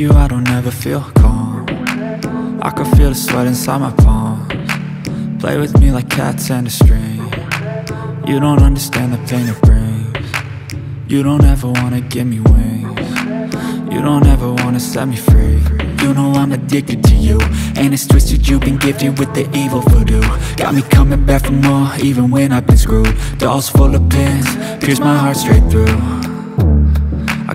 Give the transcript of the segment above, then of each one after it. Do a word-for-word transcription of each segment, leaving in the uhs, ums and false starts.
With you I don't ever feel calm. I can feel the sweat inside my palms. Play with me like cats and a string. You don't understand the pain it brings. You don't ever wanna give me wings. You don't ever wanna set me free. You know I'm addicted to you, and it's twisted, you've been gifted with the evil voodoo. Got me coming back for more, even when I've been screwed. Dolls full of pins, pierce my heart straight through. I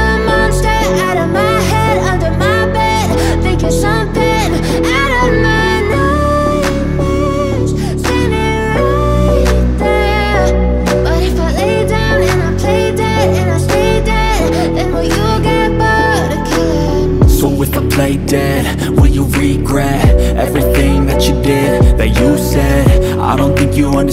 the monster out of my head, under my thinking something out of my nightmares, standing right there. But if I lay down and I play dead and I stay dead, then will you get bored of killing me? So if I play dead, will you regret everything that you did, that you said? I don't think you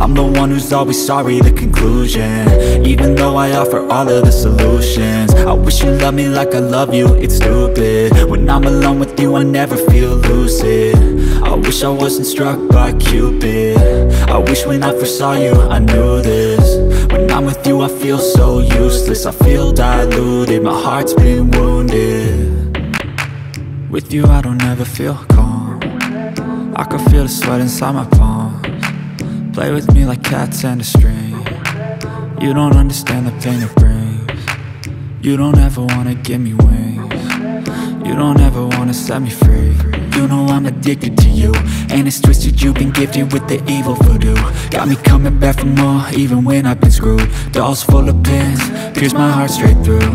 I'm the one who's always sorry, the conclusion. Even though I offer all of the solutions, I wish you loved me like I love you, it's stupid. When I'm alone with you I never feel lucid. I wish I wasn't struck by Cupid. I wish when I first saw you I knew this. When I'm with you I feel so useless, I feel diluted, my heart's been wounded. With you I don't ever feel calm. I can feel the sweat inside my palms. Play with me like cats and a string. You don't understand the pain it brings. You don't ever wanna give me wings. You don't ever wanna set me free. You know I'm addicted to you, and it's twisted, you've been gifted with the evil voodoo. Got me coming back for more, even when I've been screwed. Dolls full of pins, pierce my heart straight through.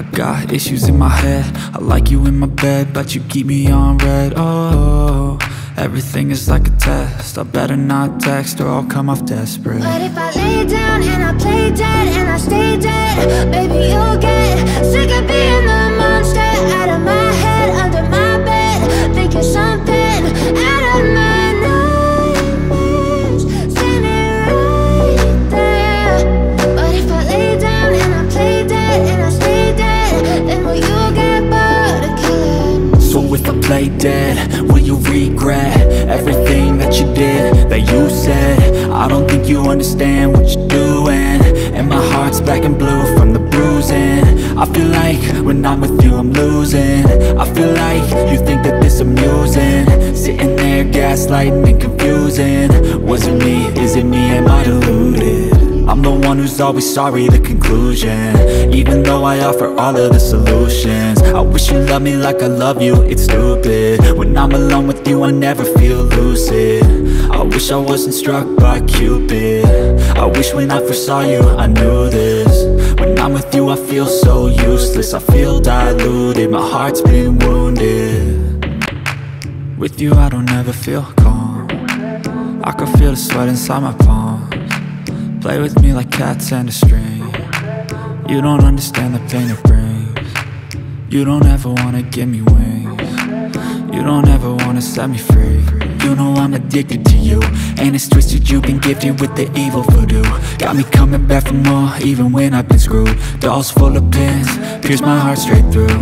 I got issues in my head, I like you in my bed, but you keep me on red. Oh, everything is like a test, I better not text or I'll come off desperate. But if I lay down and I play dead and I stay dead, baby you'll get sick of being the monster out of my head, under my thinking something out of my nightmares, standing right there. But if I lay down and I play dead and I stay dead, then will you get bored of killing me? So if I play dead, will you regret everything that you did, that you said? I don't think you understand what you're doing, and my heart's black and blue from the bruising. I feel like when I'm with you I'm losing. I feel like you think that this amusing, sitting there gaslighting and confusing. Was it me, is it me, am I deluded? I'm the one who's always sorry, the conclusion. Even though I offer all of the solutions, I wish you loved me like I love you, it's stupid. When I'm alone with you I never feel lucid. I wish I wasn't struck by Cupid. I wish when I first saw you I knew this. When I'm with you I feel so useless, I feel diluted, my heart's been wounded. With you I don't ever feel calm. I can feel the sweat inside my palms. Play with me like cats and a string. You don't understand the pain it brings. You don't ever wanna give me wings. You don't ever wanna set me free. You know I'm addicted to you, and it's twisted, you've been gifted with the evil voodoo. Got me coming back for more, even when I've been screwed. Dolls full of pins, pierce my heart straight through.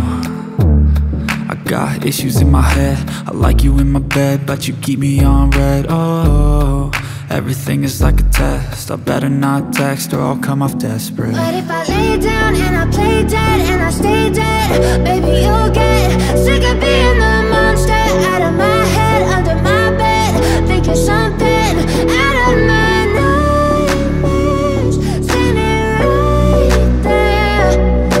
I got issues in my head, I like you in my bed, but you keep me on red. Oh, everything is like a test, I better not text or I'll come off desperate. But if I lay down and I play dead and I stay dead, baby you'll get sick of being the monster out of my head, under my thinking something out of my nightmares, standing right there.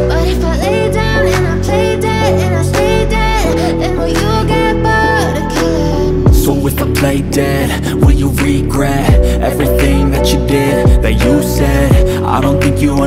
But if I lay down and I play dead and I stay dead, then will you get bored of killing me? So if I play dead, will you regret everything that you did, that you said? I don't think you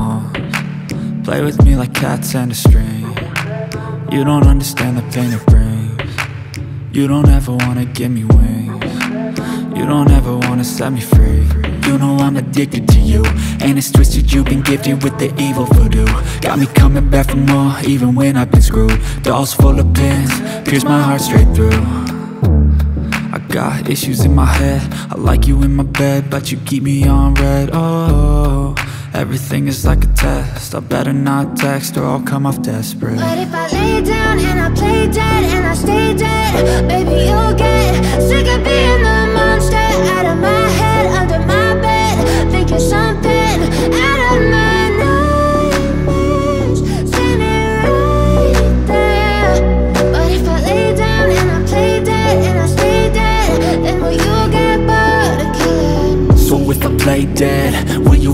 Play with me like cats and a string. You don't understand the pain it brings. You don't ever wanna give me wings. You don't ever wanna set me free. You know I'm addicted to you, and it's twisted, you've been gifted with the evil voodoo. Got me coming back for more, even when I've been screwed. Dolls full of pins, pierce my heart straight through. I got issues in my head, I like you in my bed, but you keep me on red. Oh, everything is like a test, I better not text or I'll come off desperate. But if I lay down and I play dead and I stay dead, baby you'll get sick of being the monster. Out of my head, under my bed, thinking something out of my nightmares, standing right there. But if I lay down and I play dead and I stay dead, then will you get bored of killing me? So if I play dead, will you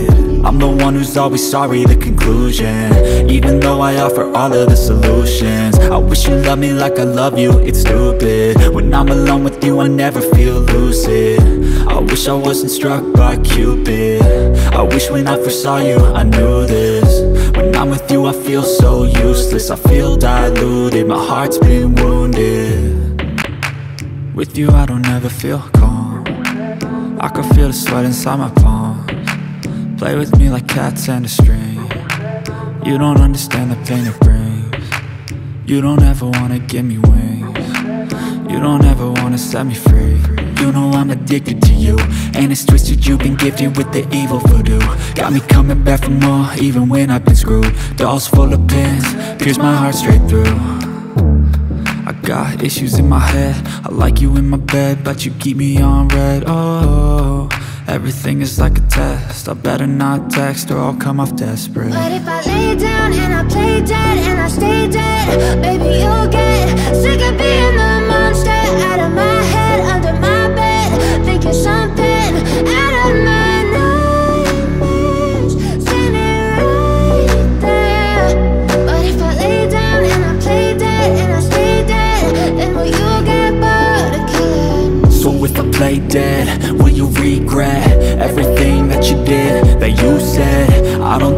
I'm the one who's always sorry, the conclusion. Even though I offer all of the solutions, I wish you loved me like I love you, it's stupid. When I'm alone with you, I never feel lucid. I wish I wasn't struck by Cupid. I wish when I first saw you, I knew this. When I'm with you, I feel so useless. I feel diluted, my heart's been wounded. With you, I don't ever feel calm. I can feel the sweat inside my palms. Play with me like cats and a string. You don't understand the pain it brings. You don't ever wanna give me wings. You don't ever wanna set me free. You know I'm addicted to you, and it's twisted, you've been gifted with the evil voodoo. Got me coming back for more, even when I've been screwed. Dolls full of pins, pierce my heart straight through. I got issues in my head, I like you in my bed, but you keep me on red. Oh, everything is like a test, I better not text or I'll come off desperate. But if I lay down and I play dead and I stay dead, baby you'll get sick of being the monster. Out of my head, under my bed, thinking something out of my nightmares, standing right there. But if I lay down and I play dead and I stay dead, then will you get bored of killing me? So if I play dead, will you regret everything that you did, that you said? I don't